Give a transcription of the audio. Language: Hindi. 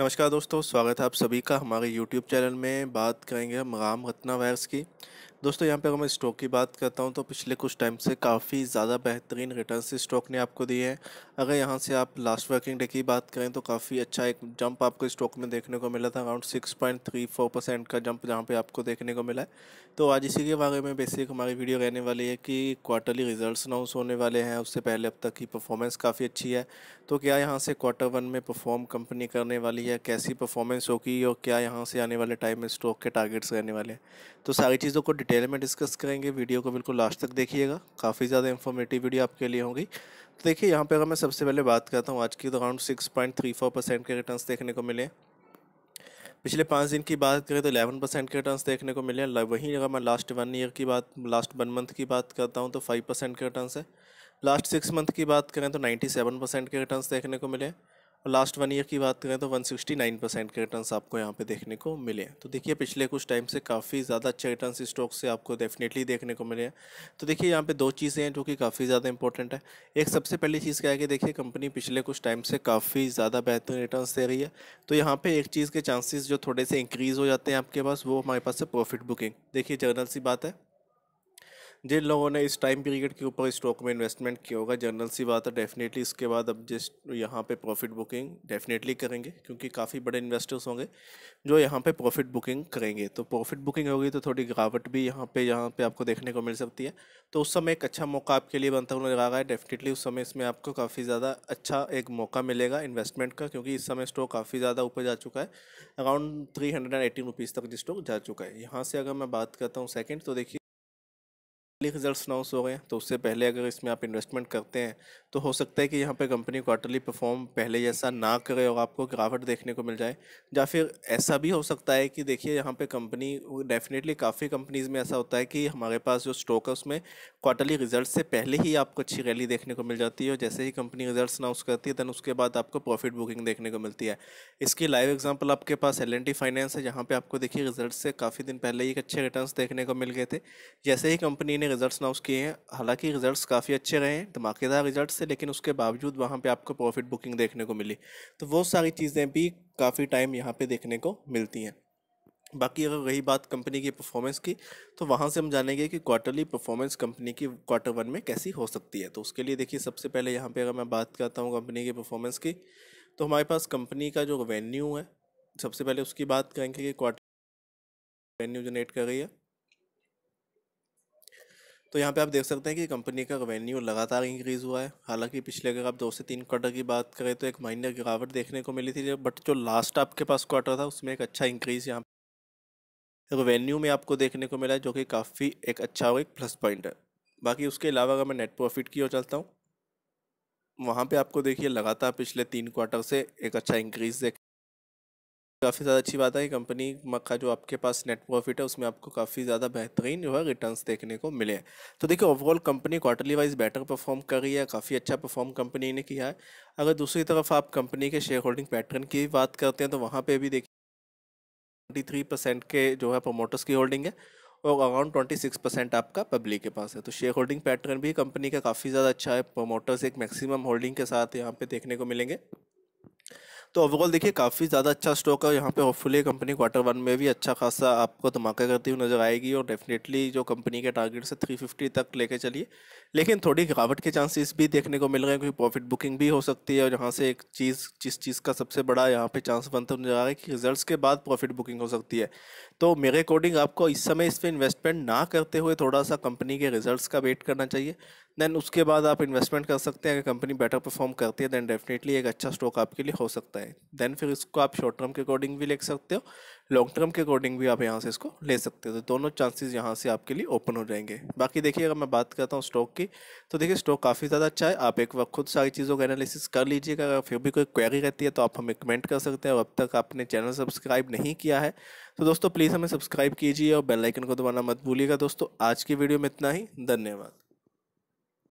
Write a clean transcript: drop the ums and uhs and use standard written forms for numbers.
नमस्कार दोस्तों, स्वागत है आप सभी का हमारे YouTube चैनल में। बात करेंगे हम राम रत्ना वायरस की। दोस्तों यहाँ पर अगर मैं स्टॉक की बात करता हूँ तो पिछले कुछ टाइम से काफ़ी ज़्यादा बेहतरीन रिटर्न्स इस स्टॉक ने आपको दिए हैं। अगर यहाँ से आप लास्ट वर्किंग डे की बात करें तो काफ़ी अच्छा एक जंप आपको स्टॉक में देखने को मिला था, अराउंड 6.34% का जंप जहाँ पे आपको देखने को मिला है। तो आज इसी के बारे में बेसिक हमारी वीडियो रहने वाली है कि क्वार्टरली रिजल्ट अनाउंस होने वाले हैं, उससे पहले अब तक की परफॉर्मेंस काफ़ी अच्छी है। तो क्या यहाँ से Q1 में परफॉर्म कंपनी करने वाली है, कैसी परफॉर्मेंस होगी और क्या यहाँ से आने वाले टाइम में स्टॉक के टारगेट्स रहने वाले हैं, तो सारी चीज़ों को डिटेल में डिस्कस करेंगे। वीडियो को बिल्कुल लास्ट तक देखिएगा, काफ़ी ज़्यादा इंफॉर्मेटिव वीडियो आपके लिए होगी। तो देखिए यहाँ पे अगर मैं सबसे पहले बात करता हूँ आज की, तो अराउंड 6.34% के रिटर्न्स देखने को मिले। पिछले 5 दिन की बात करें तो 11% के रिटर्न्स देखने को मिले। वहीं अगर मैं लास्ट वन मंथ की बात करता हूँ तो 5% के रिटर्न्स है। लास्ट 6 मंथ की बात करें तो 97% के रिटर्न्स देखने को मिले। लास्ट 1 ईयर की बात करें तो 169% के रिटर्न्स आपको यहाँ पे देखने को मिले। तो देखिए पिछले कुछ टाइम से काफ़ी ज़्यादा अच्छे रिटर्न्स इस स्टॉक से आपको डेफिनेटली देखने को मिले हैं। तो देखिए यहाँ पे 2 चीज़ें हैं जो कि काफ़ी ज़्यादा इंपॉर्टेंट है। एक सबसे पहली चीज़ क्या है कि देखिए कंपनी पिछले कुछ टाइम से काफ़ी ज़्यादा बेहतर रिटर्न्स दे रही है। तो यहाँ पर एक चीज़ के चांसेस जो थोड़े से इंक्रीज़ हो जाते हैं आपके पास, वो हमारे पास है प्रॉफिट बुकिंग। देखिए जर्नल सी बात है, जिन लोगों ने इस टाइम पीरियड के ऊपर स्टॉक में इन्वेस्टमेंट किया होगा, जनरल सी बात है डेफिनेटली इसके बाद अब जिस यहाँ पे प्रॉफिट बुकिंग डेफिनेटली करेंगे, क्योंकि काफ़ी बड़े इन्वेस्टर्स होंगे जो यहाँ पे प्रॉफिट बुकिंग करेंगे। तो प्रॉफिट बुकिंग होगी तो थोड़ी गिरावट भी यहाँ पे आपको देखने को मिल सकती है। तो उस समय एक अच्छा मौका आपके लिए बनता हुआ लगा रहा है। डेफिनेटली उस समय इसमें आपको काफ़ी ज़्यादा अच्छा एक मौका मिलेगा इन्वेस्टमेंट का, क्योंकि इस समय स्टॉक काफ़ी ज़्यादा ऊपर जा चुका है, अराउंड 318 रुपीज़ तक स्टॉक जा चुका है। यहाँ से अगर मैं बात करता हूँ सेकेंड, तो देखिए रिजल्ट्स अनाउंस हो गए हैं, तो उससे पहले अगर इसमें आप इन्वेस्टमेंट करते हैं तो हो सकता है कि यहाँ पे कंपनी क्वार्टरली परफॉर्म पहले जैसा ना करे और आपको गिरावट देखने को मिल जाए। या फिर ऐसा भी हो सकता है कि देखिए यहाँ पे कंपनी डेफिनेटली काफ़ी कंपनीज़ में ऐसा होता है कि हमारे पास जो स्टॉक है उसमें क्वार्टरली रिजल्ट से पहले ही आपको अच्छी रैली देखने को मिल जाती है, और जैसे ही कंपनी रिजल्ट अनाउंस करती है दैन उसके बाद आपको प्रॉफिट बुकिंग देखने को मिलती है। इसकी लाइव एग्जाम्पल आपके पास L&T फाइनेंस है, जहाँ पर आपको देखिए रिजल्ट से काफ़ी दिन पहले ही अच्छे रिटर्न देखने को मिल गए थे जैसे ही कंपनी ने रिजल्ट्स अनाउंस किए हैं। हालांकि रिजल्ट्स काफ़ी अच्छे रहे हैं, धमाकेदार रिजल्ट्स थे, लेकिन उसके बावजूद वहाँ पे आपको प्रॉफिट बुकिंग देखने को मिली। तो वो सारी चीज़ें भी काफ़ी टाइम यहाँ पे देखने को मिलती हैं। बाकी अगर रही बात कंपनी की परफॉर्मेंस की, तो वहाँ से हम जानेंगे कि क्वार्टरली परफॉर्मेंस कंपनी की Q1 में कैसी हो सकती है। तो उसके लिए देखिए सबसे पहले यहाँ पर अगर मैं बात करता हूँ कंपनी की परफॉर्मेंस की, तो हमारे पास कंपनी का जो रेवेन्यू है सबसे पहले उसकी बात करेंगे कि क्वार्टर रेवेन्यू जनरेट कर रही है। तो यहाँ पे आप देख सकते हैं कि कंपनी का रेवेन्यू लगातार इंक्रीज़ हुआ है। हालांकि पिछले अगर आप 2 से 3 क्वार्टर की बात करें तो एक माइनर गिरावट देखने को मिली थी, बट जो लास्ट आपके पास क्वार्टर था उसमें एक अच्छा इंक्रीज़ यहाँ रेवेन्यू में आपको देखने को मिला है, जो कि काफ़ी एक अच्छा और एक प्लस पॉइंट है। बाकी उसके अलावा अगर मैं नेट प्रॉफिट की ओर चलता हूँ, वहाँ पर आपको देखिए लगातार पिछले 3 क्वार्टर से एक अच्छा इंक्रीज़ देख, काफ़ी ज़्यादा अच्छी बात है कि कंपनी का जो आपके पास नेट प्रॉफिट है उसमें आपको काफ़ी ज़्यादा बेहतरीन जो है रिटर्न्स देखने को मिले। तो देखिए overall company quarterly wise better perform कर रही है, काफ़ी अच्छा परफॉर्म कंपनी ने किया है। अगर दूसरी तरफ आप कंपनी के शेयर होल्डिंग पैटर्न की बात करते हैं तो वहाँ पे भी देखिए 23% के जो है प्रोमोटर्स की होल्डिंग है और अराउंड 26% आपका पब्लिक के पास है। तो शेयर होल्डिंग पैटर्न भी कंपनी का काफ़ी ज़्यादा अच्छा है, प्रोमोटर्स एक मैक्सिमम होल्डिंग के साथ यहाँ पर देखने को मिलेंगे। तो ओवरऑल देखिए काफ़ी ज़्यादा अच्छा स्टॉक है। यहाँ पे होपफुली कंपनी Q1 में भी अच्छा खासा आपको धमाका करती हुई नजर आएगी, और डेफिनेटली जो कंपनी के टारगेट से 350 तक लेके चलिए, लेकिन थोड़ी गिरावट के चांसेस भी देखने को मिल रहे हैं क्योंकि प्रॉफिट बुकिंग भी हो सकती है। और यहाँ से एक चीज़ जिस चीज़ का सबसे बड़ा यहाँ पे चांस बनता नजर आ रहा है कि रिजल्ट के बाद प्रॉफिट बुकिंग हो सकती है। तो मेरे अकॉर्डिंग आपको इस समय इस पर इन्वेस्टमेंट ना करते हुए थोड़ा सा कंपनी के रिजल्ट का वेट करना चाहिए, दैन उसके बाद आप इन्वेस्टमेंट कर सकते हैं। अगर कंपनी बेटर परफॉर्म करती है दैन डेफिनेटली एक अच्छा स्टॉक आपके लिए हो सकता है, दैन फिर इसको आप शॉर्ट टर्म के अकॉर्डिंग भी ले सकते हो, लॉन्ग टर्म के अकॉर्डिंग भी आप यहाँ से इसको ले सकते हो। तो दोनों चांसेस यहाँ से आपके लिए ओपन हो जाएंगे। बाकी देखिए अगर मैं बात करता हूँ स्टॉक की, तो देखिए स्टॉक काफ़ी ज़्यादा अच्छा है। आप एक वक्त खुद सारी चीज़ों का एनालिसिस कर लीजिएगा, अगर फिर भी कोई क्वेरी रहती है तो आप हमें कमेंट कर सकते हैं। और अब तक आपने चैनल सब्सक्राइब नहीं किया है तो दोस्तों प्लीज़ हमें सब्सक्राइब कीजिए और बेल आइकन को दबाना मत भूलिएगा। दोस्तों आज की वीडियो में इतना ही, धन्यवाद।